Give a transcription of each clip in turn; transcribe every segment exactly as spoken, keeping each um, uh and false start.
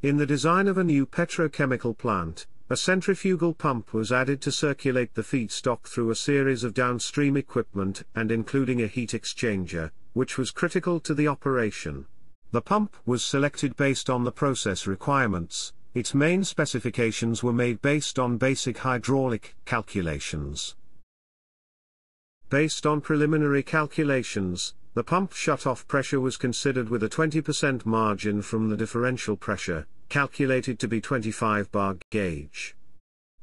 In the design of a new petrochemical plant, a centrifugal pump was added to circulate the feedstock through a series of downstream equipment and including a heat exchanger, which was critical to the operation. The pump was selected based on the process requirements. Its main specifications were made based on basic hydraulic calculations. Based on preliminary calculations, the pump shutoff pressure was considered with a twenty percent margin from the differential pressure, calculated to be twenty-five bar gauge.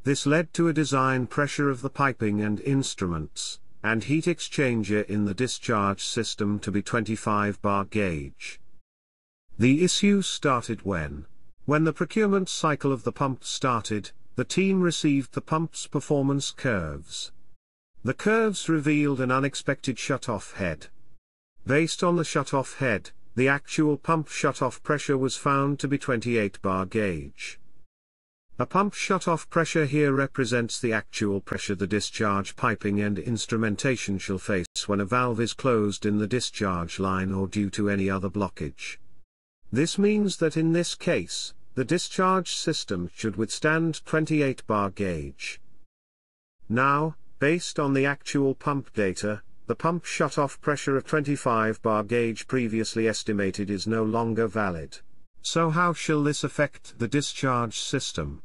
This led to a design pressure of the piping and instruments, and heat exchanger in the discharge system to be twenty-five bar gauge. The issue started when, when the procurement cycle of the pump started, the team received the pump's performance curves. The curves revealed an unexpected shutoff head. Based on the shutoff head, the actual pump shutoff pressure was found to be twenty-eight bar gauge. A pump shutoff pressure here represents the actual pressure the discharge piping and instrumentation shall face when a valve is closed in the discharge line or due to any other blockage. This means that in this case, the discharge system should withstand twenty-eight bar gauge. Now, based on the actual pump data, the pump shutoff pressure of twenty-five bar gauge previously estimated is no longer valid. So how shall this affect the discharge system?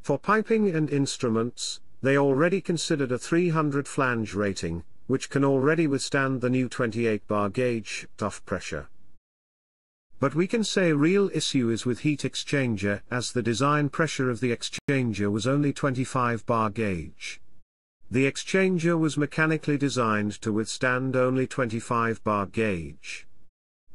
For piping and instruments, they already considered a three hundred flange rating, which can already withstand the new twenty-eight bar gauge shutoff pressure. But we can say real issue is with heat exchanger, as the design pressure of the exchanger was only twenty-five bar gauge. The exchanger was mechanically designed to withstand only twenty-five bar gauge.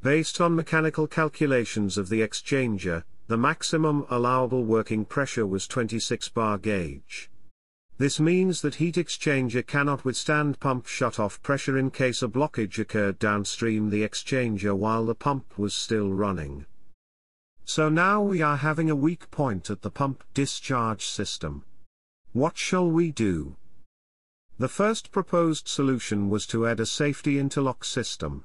Based on mechanical calculations of the exchanger, the maximum allowable working pressure was twenty-six bar gauge. This means that heat exchanger cannot withstand pump shutoff pressure in case a blockage occurred downstream the exchanger while the pump was still running. So now we are having a weak point at the pump discharge system. What shall we do? The first proposed solution was to add a safety interlock system.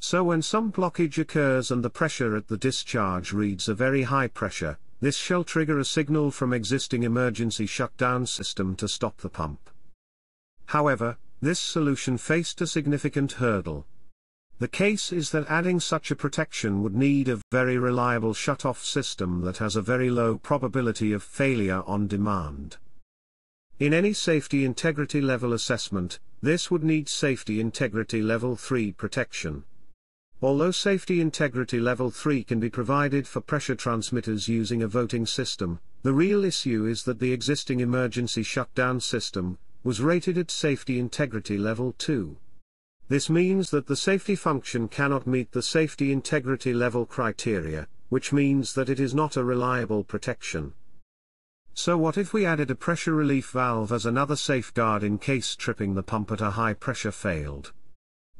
So when some blockage occurs and the pressure at the discharge reads a very high pressure, this shall trigger a signal from existing emergency shutdown system to stop the pump. However, this solution faced a significant hurdle. The case is that adding such a protection would need a very reliable shutoff system that has a very low probability of failure on demand. In any safety integrity level assessment, this would need safety integrity level three protection. Although safety integrity level three can be provided for pressure transmitters using a voting system, the real issue is that the existing emergency shutdown system was rated at safety integrity level two. This means that the safety function cannot meet the safety integrity level criteria, which means that it is not a reliable protection. So what if we added a pressure relief valve as another safeguard in case tripping the pump at a high pressure failed?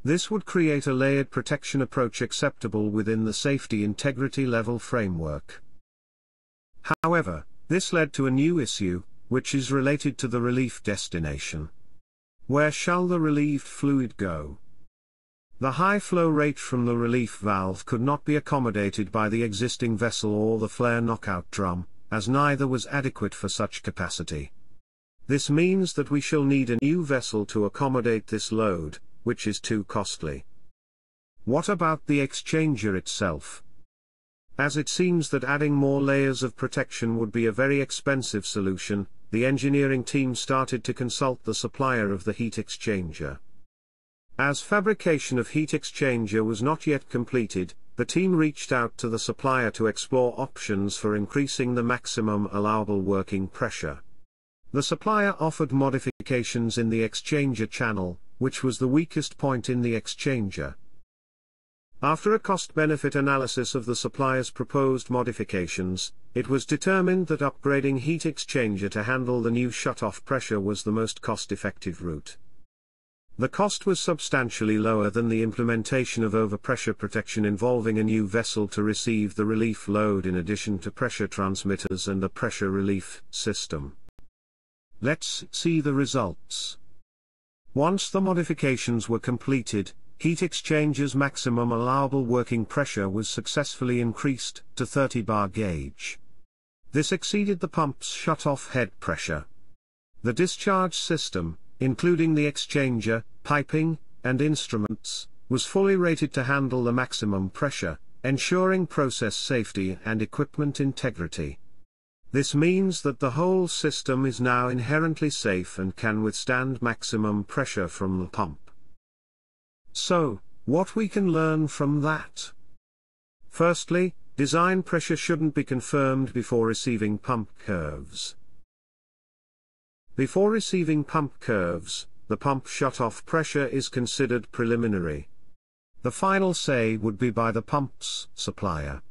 This would create a layered protection approach acceptable within the safety integrity level framework. However, this led to a new issue, which is related to the relief destination. Where shall the relieved fluid go? The high flow rate from the relief valve could not be accommodated by the existing vessel or the flare knockout drum, as neither was adequate for such capacity. This means that we shall need a new vessel to accommodate this load, which is too costly. What about the exchanger itself? As it seems that adding more layers of protection would be a very expensive solution, the engineering team started to consult the supplier of the heat exchanger. As fabrication of heat exchanger was not yet completed, the team reached out to the supplier to explore options for increasing the maximum allowable working pressure. The supplier offered modifications in the exchanger channel, which was the weakest point in the exchanger. After a cost-benefit analysis of the supplier's proposed modifications, it was determined that upgrading heat exchanger to handle the new shutoff pressure was the most cost-effective route. The cost was substantially lower than the implementation of overpressure protection involving a new vessel to receive the relief load in addition to pressure transmitters and a pressure relief system. Let's see the results. Once the modifications were completed, heat exchanger's maximum allowable working pressure was successfully increased to thirty bar gauge. This exceeded the pump's shut-off head pressure. The discharge system, including the exchanger, piping, and instruments, was fully rated to handle the maximum pressure, ensuring process safety and equipment integrity. This means that the whole system is now inherently safe and can withstand maximum pressure from the pump. So, what we can learn from that? Firstly, design pressure shouldn't be confirmed before receiving pump curves. Before receiving pump curves, the pump shutoff pressure is considered preliminary. The final say would be by the pump's supplier.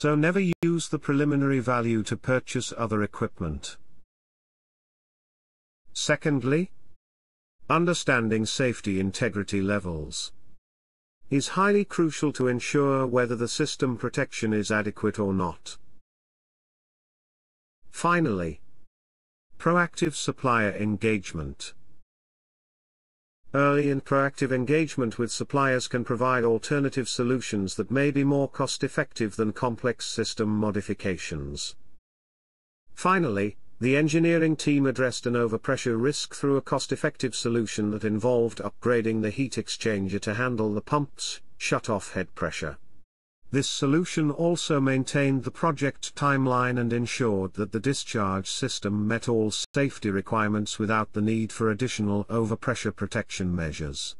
So never use the preliminary value to purchase other equipment. Secondly, understanding safety integrity levels is highly crucial to ensure whether the system protection is adequate or not. Finally, proactive supplier engagement. Early and proactive engagement with suppliers can provide alternative solutions that may be more cost-effective than complex system modifications. Finally, the engineering team addressed an overpressure risk through a cost-effective solution that involved upgrading the heat exchanger to handle the pump's shut-off head pressure. This solution also maintained the project timeline and ensured that the discharge system met all safety requirements without the need for additional overpressure protection measures.